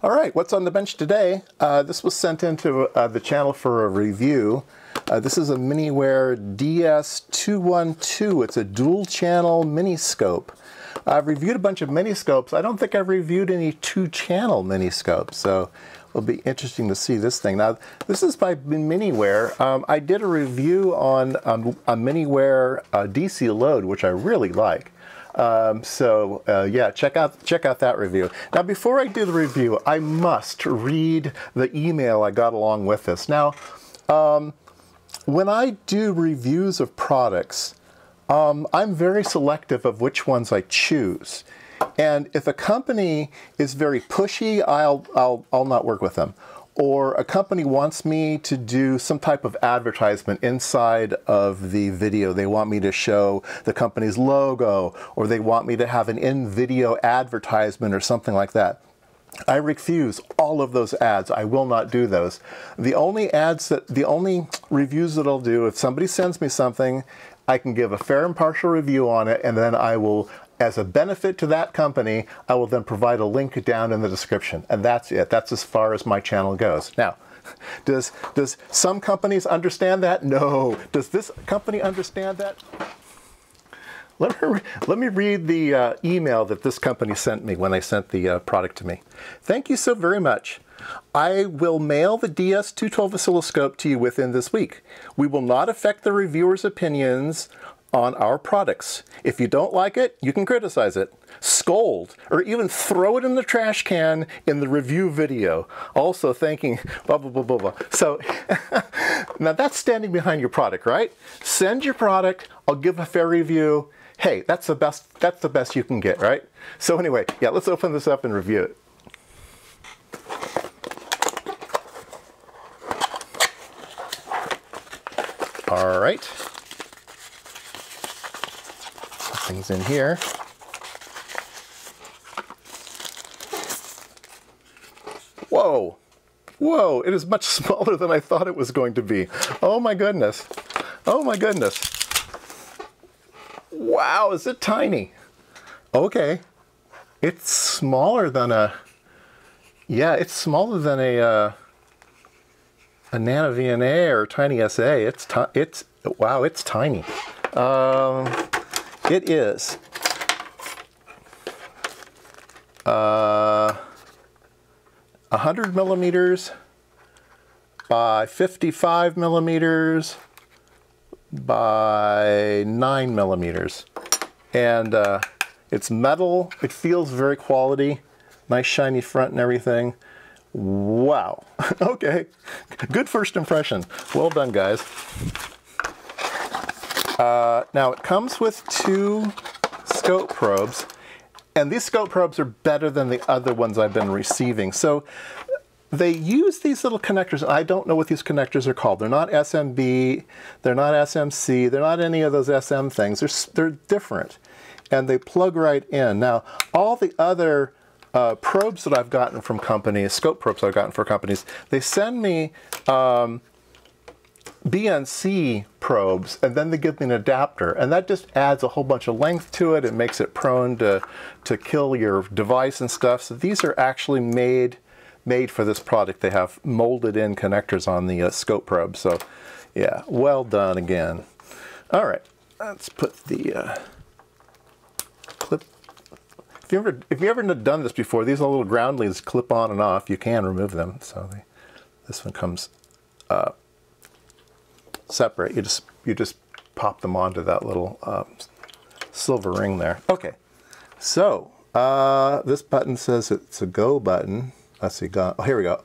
All right, what's on the bench today? This was sent into the channel for a review. This is a Miniware DS212. It's a dual channel miniscope. I've reviewed a bunch of miniscopes. I don't think I've reviewed any two-channel miniscopes, so it'll be interesting to see this thing. Now, this is by Miniware. I did a review on a Miniware DC load, which I really like. Yeah, check out that review. Now, before I do the review, I must read the email I got along with this. Now, when I do reviews of products, I'm very selective of which ones I choose. And if a company is very pushy, I'll not work with them. Or a company wants me to do some type of advertisement inside of the video. They want me to show the company's logo, or they want me to have an in-video advertisement or something like that. I refuse all of those ads. I will not do those. The only reviews that I'll do, if somebody sends me something, I can give a fair and partial review on it, and then I will, as a benefit to that company, I will then provide a link down in the description. And that's it. That's as far as my channel goes. Now, does some companies understand that? No. Does this company understand that? Let me read the email that this company sent me when they sent the product to me. Thank you so very much. I will mail the DS212 oscilloscope to you within this week. We will not affect the reviewer's opinions on our products. If you don't like it, you can criticize it, scold, or even throw it in the trash can in the review video. Also thanking blah, blah, blah, blah, blah. So now that's standing behind your product, right? Send your product, I'll give a fair review. Hey, that's the best you can get, right? So anyway, yeah, let's open this up and review it. All right. Things in here. Whoa, whoa, it is much smaller than I thought it was going to be. Oh my goodness, oh my goodness. Wow, is it tiny? Okay, it's smaller than a, yeah, it's smaller than a NanoVNA or TinySA. It's, wow, it's tiny. It is 100 millimeters by 55 millimeters by 9 millimeters. And it's metal. It feels very quality. Nice shiny front and everything. Wow. Okay. Good first impression. Well done, guys. Now it comes with two scope probes, and these scope probes are better than the other ones I've been receiving. So they use these little connectors. I don't know what these connectors are called. They're not SMB, they're not SMC, they're not any of those SM things. They're different, and they plug right in. Now, all the other probes that I've gotten from companies, scope probes I've gotten for companies, they send me BNC probes, and then they give me an adapter, and that just adds a whole bunch of length to it and makes it prone to kill your device and stuff. So these are actually made for this product. They have molded in connectors on the scope probe. So yeah, well done again. All right, let's put the clip. If you ever done this before, these little ground leads clip on and off. You can remove them. So this one comes up. Separate. You just pop them onto that little silver ring there. Okay, so this button says it's a go button. Let's see, go. Oh, here we go.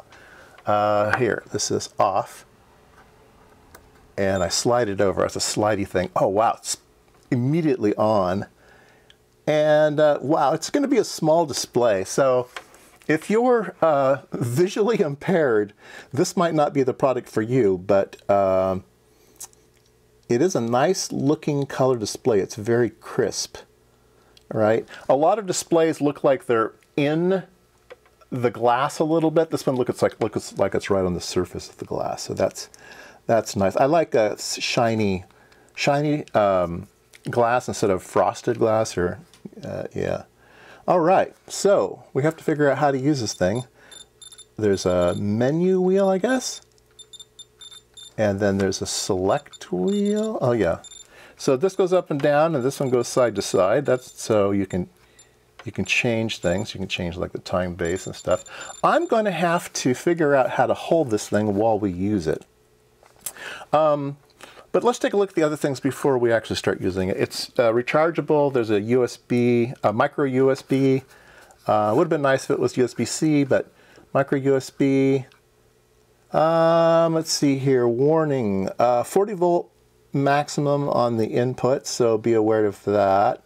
Here, this is off, and I slide it over. It's a slidey thing. Oh wow, it's immediately on, and wow, it's going to be a small display. So if you're visually impaired, this might not be the product for you, but it is a nice looking color display. It's very crisp, right? A lot of displays look like they're in the glass a little bit. This one looks like it's right on the surface of the glass. So that's nice. I like a shiny glass instead of frosted glass, or yeah. All right, so we have to figure out how to use this thing. there's a menu wheel, I guess. And then there's a select wheel. Oh yeah. So this goes up and down, and this one goes side to side. That's so you can change things. You can change like the time base and stuff. I'm going to have to figure out how to hold this thing while we use it. But let's take a look at the other things before we actually start using it. It's rechargeable. There's a USB, a micro USB. It would have been nice if it was USB-C, but micro USB. Let's see here, warning, 40 volt maximum on the input, so be aware of that.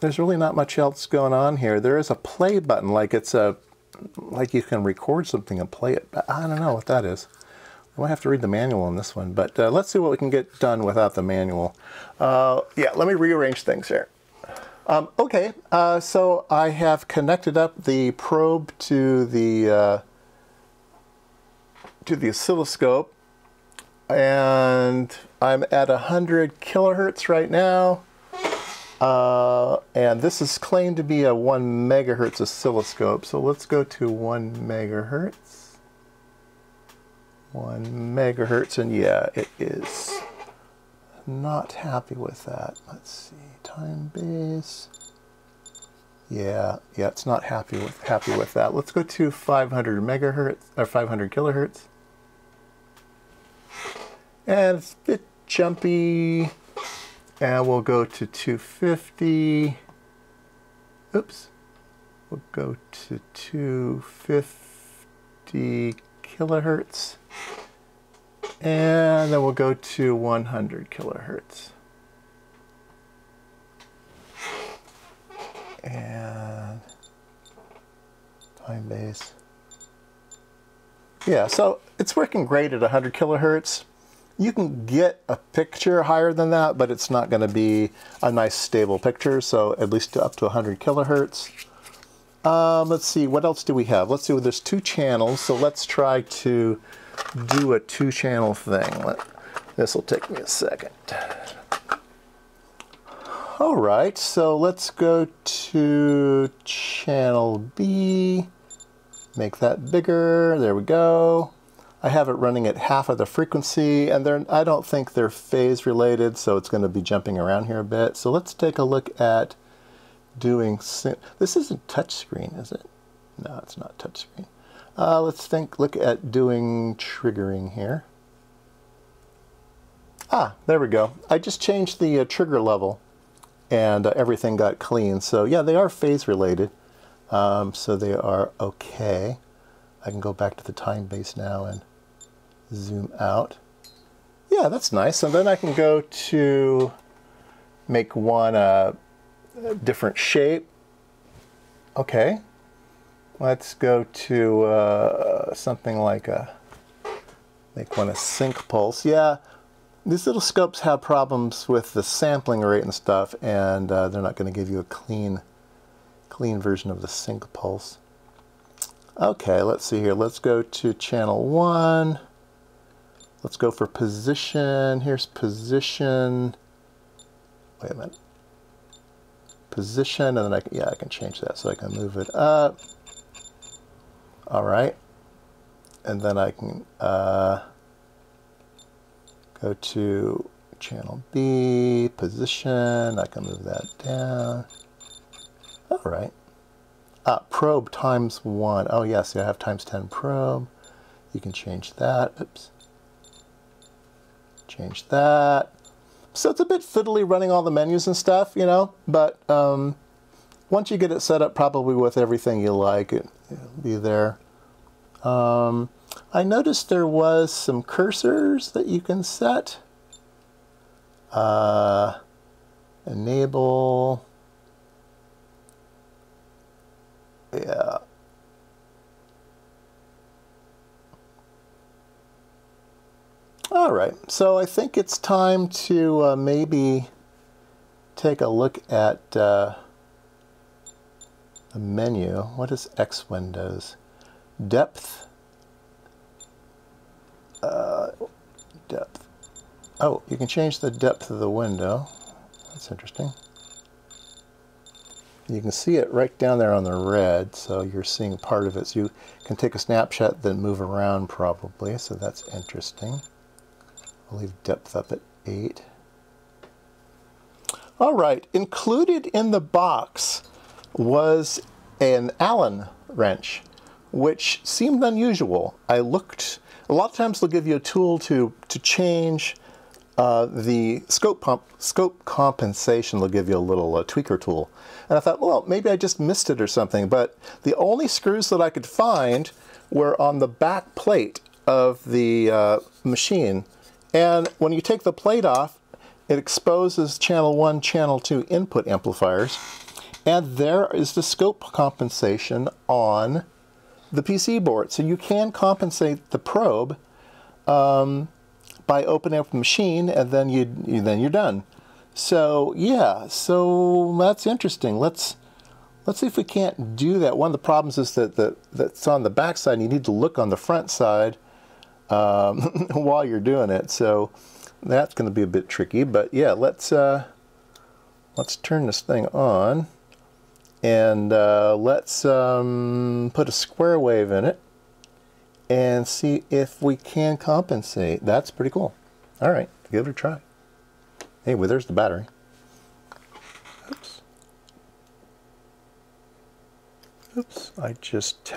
There's really not much else going on here. There is a play button, like it's a, like you can record something and play it, but I don't know what that is. I might have to read the manual on this one, but let's see what we can get done without the manual. Yeah, let me rearrange things here. Okay, so I have connected up the probe to the oscilloscope, and I'm at 100 kilohertz right now. And this is claimed to be a 1 megahertz oscilloscope. So let's go to 1 megahertz. 1 megahertz, and yeah, it is not happy with that. Let's see, time base. Yeah, it's not happy with that. Let's go to 500 megahertz or 500 kilohertz. And it's a bit jumpy. And we'll go to 250. Oops. We'll go to 250 kilohertz. And then we'll go to 100 kilohertz. And time base. Yeah, so it's working great at 100 kilohertz. You can get a picture higher than that, but it's not going to be a nice stable picture, so at least up to 100 kilohertz. Let's see, what else do we have? Let's see, well, there's 2 channels, so let's try to do a 2-channel thing. This will take me a second. All right, so let's go to channel B, make that bigger, there we go. I have it running at half of the frequency, and I don't think they're phase related, so it's going to be jumping around here a bit. So let's take a look at doing, this isn't touchscreen, is it? No, it's not touchscreen. Let's look at doing triggering here. Ah, there we go. I just changed the trigger level, and everything got clean. So yeah, they are phase related, so they are okay. I can go back to the time base now and zoom out. Yeah, that's nice. And then I can go to make one a different shape. Okay, let's go to something like make one a sync pulse. Yeah. These little scopes have problems with the sampling rate and stuff, and they're not going to give you a clean version of the sync pulse. Okay, let's see here. Let's go to channel 1. Let's go for position. Here's position. Wait a minute. Position, and then I can change that, so I can move it up. All right, and then I can. Go to channel B, position, I can move that down. All right. Probe times 1. Oh, yes, I have times 10 probe. You can change that. Oops. Change that. So it's a bit fiddly running all the menus and stuff, you know, but once you get it set up probably with everything you like, it'll be there. I noticed there was some cursors that you can set. Enable. Yeah. All right, so I think it's time to maybe take a look at the menu. What is X Windows? Depth. Depth. Oh, you can change the depth of the window. That's interesting. You can see it right down there on the red, so you're seeing part of it. So you can take a snapshot, then move around probably, so that's interesting. I'll leave depth up at 8. All right, included in the box was an Allen wrench, which seemed unusual. I looked, a lot of times they'll give you a tool to change the scope compensation. They'll give you a little tweaker tool. And I thought, well, maybe I just missed it or something, but the only screws that I could find were on the back plate of the machine. And when you take the plate off, it exposes channel 1, channel 2 input amplifiers. And there is the scope compensation on the PC board. So you can compensate the probe by opening up the machine, and then you're done. So yeah, so that's interesting. Let's see if we can't do that. One of the problems is that that's on the back side. And you need to look on the front side while you're doing it. So that's going to be a bit tricky. But yeah, let's turn this thing on, and let's put a square wave in it and see if we can compensate. That's pretty cool. All right, give it a try. Anyway, there's the battery. Oops. Oops. I just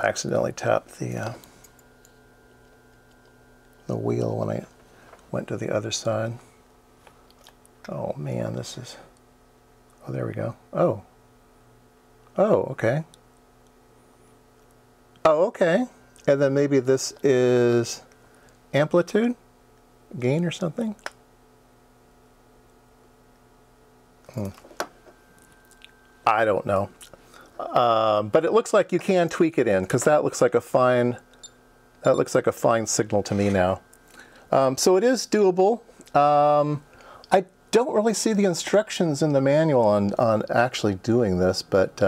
accidentally tapped the wheel when I went to the other side. Oh man, this is. Oh, there we go. Oh. Oh, okay. Oh, okay. And then maybe this is amplitude, gain or something. I don't know. But it looks like you can tweak it in, because that looks like a fine. That looks like a fine signal to me now. So it is doable. I don't really see the instructions in the manual on actually doing this, but.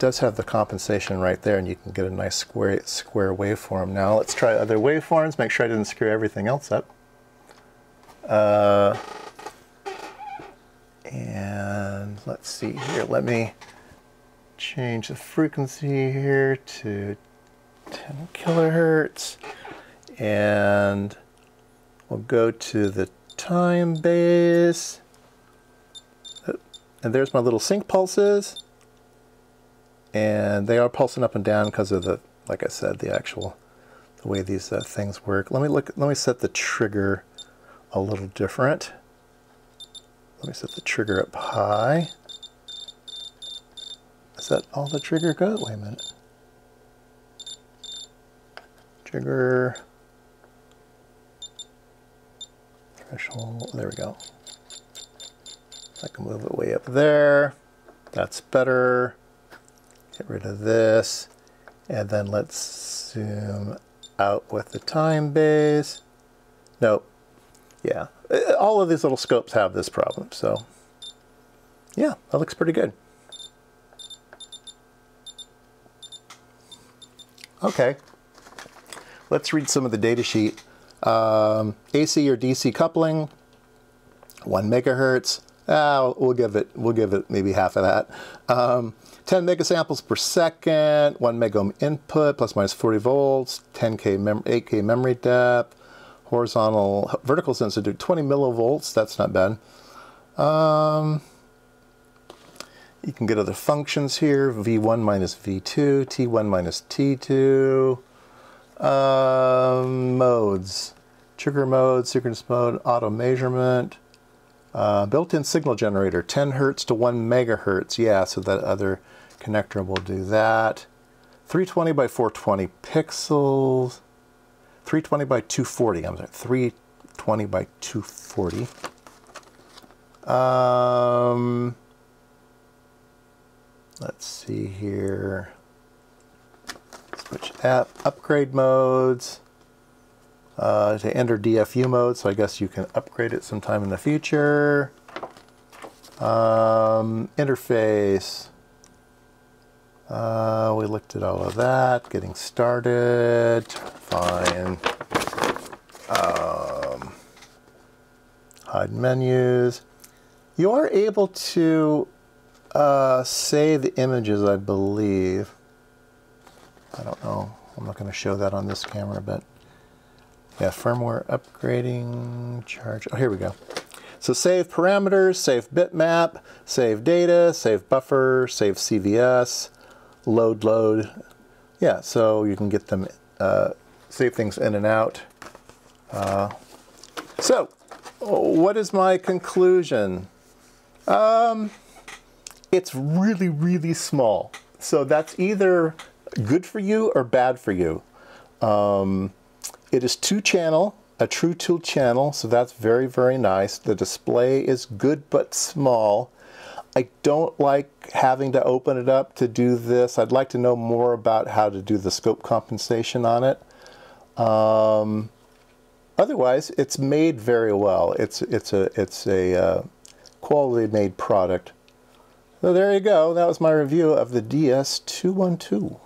Does have the compensation right there, and you can get a nice square waveform. Now let's try other waveforms, make sure I didn't screw everything else up. And let's see here, let me change the frequency here to 10 kilohertz, and we'll go to the time base. And there's my little sync pulses. And they are pulsing up and down because of the, like I said, the way these things work. Let me set the trigger a little different. Let me set the trigger up high. Is that all the trigger goes? Wait a minute. Trigger. Threshold, there we go. I can move it way up there. That's better. Get rid of this, and then let's zoom out with the time base. Nope. Yeah, all of these little scopes have this problem, so yeah, that looks pretty good. Okay, let's read some of the data sheet. AC or DC coupling, 1 megahertz. We'll give it maybe half of that. 10 megasamples per second, 1 megohm input, plus minus 40 volts, 8K memory depth, vertical sensitivity, 20 millivolts, that's not bad. You can get other functions here, V1 minus V2, T1 minus T2, modes, trigger mode, synchronous mode, auto measurement, built-in signal generator, 10 hertz to 1 megahertz. Yeah, so that other connector will do that. 320 by 420 pixels. 320 by 240, I'm sorry, 320 by 240. Let's see here. Switch app, upgrade modes. To enter DFU mode, so I guess you can upgrade it sometime in the future. Interface. We looked at all of that. Getting started. Fine. Hide menus. You are able to save the images, I believe. I don't know. I'm not going to show that on this camera, but yeah, firmware upgrading, charge. Oh, here we go. So save parameters, save bitmap, save data, save buffer, save CVS, load. Yeah, so you can get them, save things in and out. So what is my conclusion? It's really, really small. So that's either good for you or bad for you. It is two channel, a true two channel, so that's very, very nice. The display is good but small. I don't like having to open it up to do this. I'd like to know more about how to do the scope compensation on it. Otherwise, it's made very well. It's a quality made product. So there you go. That was my review of the DS212.